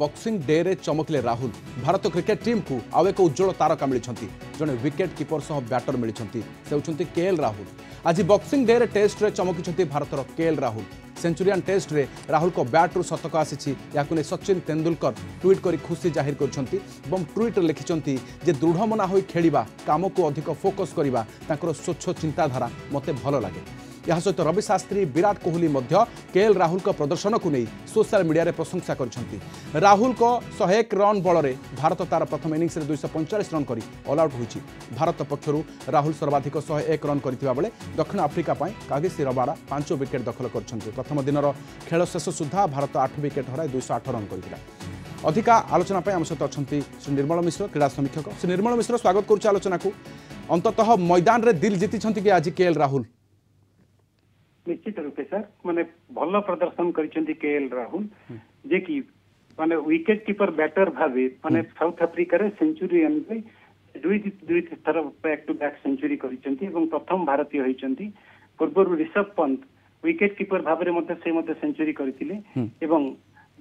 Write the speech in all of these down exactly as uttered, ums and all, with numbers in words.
Boxing day रे चमकिले Rahul. Bharat cricket team को आउ एक उज्जवल तारका मिली जड़े विकेट कीपर सह बैटर मिली से होती केएल राहुल। आज बॉक्सिंग डे रे टेस्ट रे चमकी भारतर केएल राहुल। सेंचुरियन टेस्ट रे राहुल को बैट्रु शतक आसी सचिन तेंदुलकर ट्वीट करी खुशी जाहिर कर ट्वीट लिखिं दृढ़ मना हो खेलिबा काम को अधिक फोकस करवा स्वच्छ चिंताधारा मते भल लगे। यह सहित तो रवि शास्त्री विराट कोहली केएल राहुल का प्रदर्शन को नहीं सोशल मीडिया रे प्रशंसा कर। राहुल को एक सौ एक रन बल में भारत तार प्रथम इनिंग्स में दो सौ पैंतालीस रन करी ऑल आउट होती। भारत पक्ष राहुल सर्वाधिक एक सौ एक रन करथिबा बेले दक्षिण आफ्रिका पाई कागेसी रबाडा पांच विकेट दखल कर। प्रथम दिन खेल शेष सुधा भारत आठ विकेट हराई दो सौ आठ रन करथिला। अधिका आलोचना पे आम सहित अच्छा श्री निर्मल मिश्र क्रीड़ा समीक्षक। श्री निर्मल मिश्र स्वागत करुच आलोचना को। अंततः मैदान रे दिल जीति छथि कि आज केएल राहुल? निश्चित रूपे सर माने भल प्रदर्शन करिसेंती केएल राहुल जे कि माने विकेट कीपर बैटर भावे माने साउथ अफ्रीका रे सेंचुरियन रे दुई दुई थर बैक टू बैक सेंचुरी करिसेंती एवं प्रथम भारतीय होइसेंती। पूर्व ऋषभ पंत विकेट कीपर भावे मते से मते सेंचुरी करथिले एवं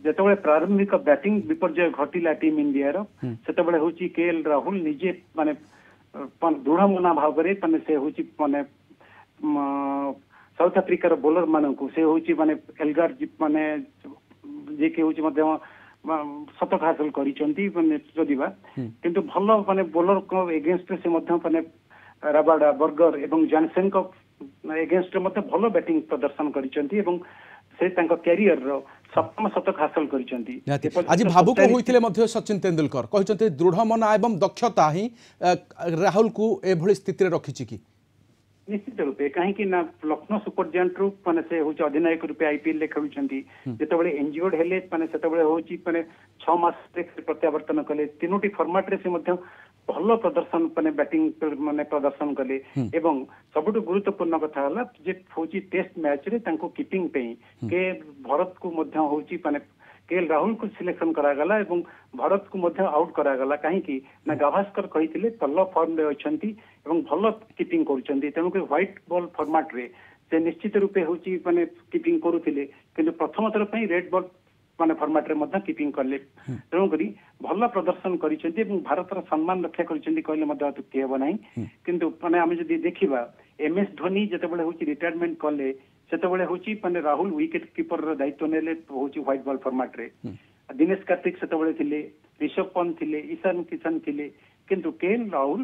जेतबे प्रारंभिक बैटिंग विपर्जय घटिला टीम इंडिया रो सेतबे होची केएल राहुल निजे माने दृढ़ मना भावरे माने से होची माने साउथ आफ्रिकार बोलर मान को से होची माने एलगार माने जे के होची मध्य शतक हासिल करिसेंती माने जदिबा किंतु भल माने बोलर को एगेंस्ट से मध्य माने रबाडा बर्गर एवं जानसेन को एगेंस्ट मते भल बैटिंग प्रदर्शन करिसेंती एवं से तांको करियर रो सप्तम शतक हासिल करिसेंती। आज भावुक होइथिले मध्य सचिन तेंदुलकर कहिसेंती दृढ़ मना एवं दक्षता ही राहुल को ए भली स्थिति रे रखिछि कि? निश्चित रूपे कहीं ना लखनऊ सुपर जायंट रू माने से हूँ अधिनायक रूपे आईपीएल खेलुंट जिते इंजुर्ड हेले माने सेतबेले होची माने छह मास प्रत्यावर्तन कले तीनोटी फॉर्मेट रे से मध्य भल प्रदर्शन माने बैटिंग माने प्रदर्शन कले एवं सबुठु गुरुत्वपूर्ण कथा हला जे होची टेस्ट मैच रे तांको कीपिंग पे के भारत को मध्य होची माने केएल राहुल को सिलेक्शन करा गला एवं भारत को मध्य आउट करा गला कहीं ना गाभास्कर कही भल फर्म एवं भल कीपिंग करेणुक व्हाइट बॉल फॉर्मेट रे से निश्चित रूपे हूँ माने कीपिंग करुले किंतु प्रथम थर पर रेड बॉल माने फॉर्मेट रे मध्य कीपिंग करले तेणुक भल प्रदर्शन करेंगे भारत सम्मान रक्षा करुक्ति हे ना किंतु माने आम जब देखा एमएस धोनी जितेबाला हूँ रिटायरमेंट कले सेतबेले होची माने राहुल विकेट कीपर रो दायित्व नेले होची व्हाइट बॉल फॉर्मेट रे दिनेश कार्तिक सेतबेले थिले ऋषभ पंत थिले ईशान किशन थिले किंतु केएल राहुल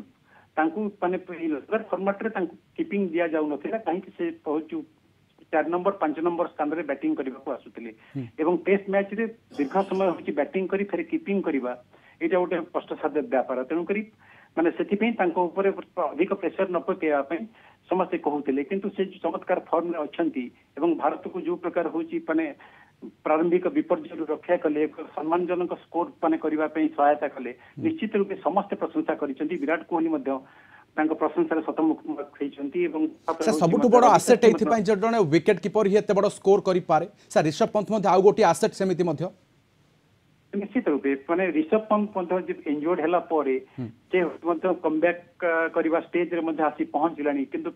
तांकु माने लगर फॉर्मेट रे तांकु कीपिंग दिया जाउ नथिला काहे कि से पहुचु चार नंबर पांच नंबर स्थान रे बैटिंग करिबा को आसुथिले एवं टेस्ट मैच रे दीर्घ समय होची बैटिंग करी फेर कीपिंग करिबा एटा ओटे कष्टसाध्य व्यापार तेणु करी माने सेति पे तांको ऊपर अधिक प्रेशर न पकेया पे समस्ते कहते किंतु से चमत्कार फॉर्म में अच्छा भारत को जो प्रकार होची माने प्रारंभिक विपर्जय रक्षा कले सम्मानजनक स्कोर माने करने सहायता कले निश्चित रूपे समस्त प्रशंसा करिसेंती। विराट कोहली मध्य तांको प्रशंसा शतमुख होइसेंती एवं सबुठु बड़ आसेट एथि पई जडने विकेट कीपर ही एते बड़ स्कोर करि पारे सर। ऋषभ पंत मध्य आउ गोटी आसेट समिति मध्य निश्चित रूपे माने ऋषभ पंत इंजर्ड हला परे जे मध्य कमबैक करबा स्टेज रे मध्य आसी पहुंचलानी किंतु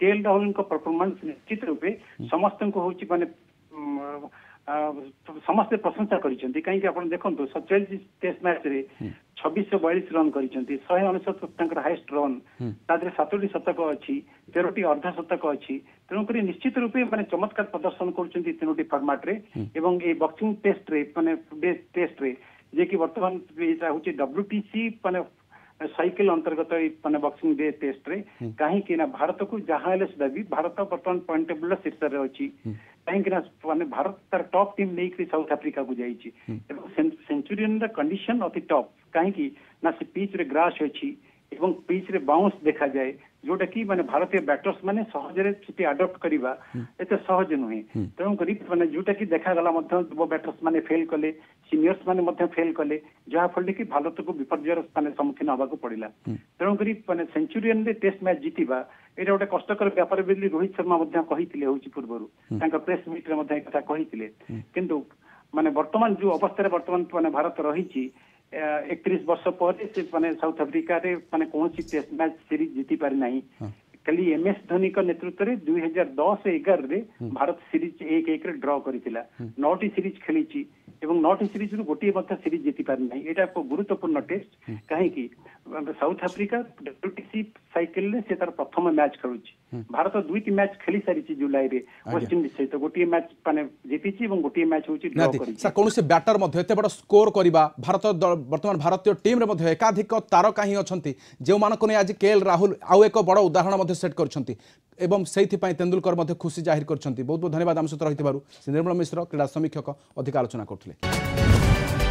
केएल राहुल को परफॉर्मेंस निश्चित रूपे समस्त को होची माने समस्त प्रशंसा करिसेंती काहे कि आपण देखंतु सैंतालीस टेस्ट मैच रे छब्बीस सौ बयालीस रन करिसेंती एक सौ उनसठ तंकर हाईएस्ट रन तादरे सतोटी शतक अछि तेरह टी अर्ध शतक अछि तेणुक निश्चित रूपे माने चमत्कार प्रदर्शन करुचंती तीनोटी फॉर्मेट रे एवं ए बॉक्सिंग टेस्ट रे माने टेस्ट रे जे कि वर्तमान एटा होची डब्ल्यूटीसी माने साइकिल अंतर्गत माने बॉक्सिंग डे टेस्ट रे काहे कि ना भारत को जहाले सुधा भी भारत वर्तमान पॉइंट टेबल रे शीर्ष रे अछि काहे कि ना माने भारत तार टॉप टीम नेकरी साउथ अफ्रीका को जाईछि एवं सेंचुरियन रे कंडीशन अति टॉप काहे कि ना से पिच रे ग्रास अछि एवं पिच रे बाउंस देखा जाए जोटा कि माने भारतीय बैटर्स माने सहज रे सिटी अडॉप्ट करिबा एते सहज नहि तेणु करी माने जोटा कि देखा गला मध्य बैटर्स माने फेल कले सीनियर्स माने मध्य फेल कले जहा फल कि भारत को विपर्जयर माने सम्मुखीन होबा को पड़िला तेणु करी माने सेंचुरियन रे टेस्ट मैच जीतिबा एटा ओटे कष्टकर व्यापार बिल्ली रोहित शर्मा मध्य कहितिले होची पूर्वरु तांका प्रेस मीट रे मध्य एकटा कहितिले किंतु माने वर्तमान जो अवस्था रे वर्तमान माने भारत रहिछि एकतीस वर्ष पर से माने साउथ अफ्रीका रे माने कोनोसी टेस्ट मैच सीरीज जीति पारि नहीं खाली एम एस धोनी नेतृत्व में दुई हजार दस एगारे भारत सीरीज एक एक ड्र कर नौटी सीरीज खेली नौटी सीरीज रु गोटे सीरीज जीति पारिना यहाँ गुरुत्वपूर्ण टेस्ट कहीं साउथ आफ्रिका डब्ल्यूटीसी साइकिल रे से तार प्रथम मैच खेलुची भारत दुईटी मैच खेली सारी जुलाई रे वेस्टइंडीज सहित गोटे मैच माने जीति गोटे मैच होची ड्र करी सर कोनसे बैटर मध्ये एते बड स्कोर करिबा भारत वर्तमान भारतीय टीम रे मध्ये एकाधिक तारका ही अछंती जे मानको ने आज केएल राहुल आउ एक बड़ उदाहरण मध्ये सेट करछंती एवं सेहि पई तेंदुलकर मध्ये खुशी जाहिर करछंती बहुत बहुत धन्यवाद हम सहित रहितबारु सिंधुमल मिश्र क्रीडा समीक्षक अधिक आलोचना करथिले।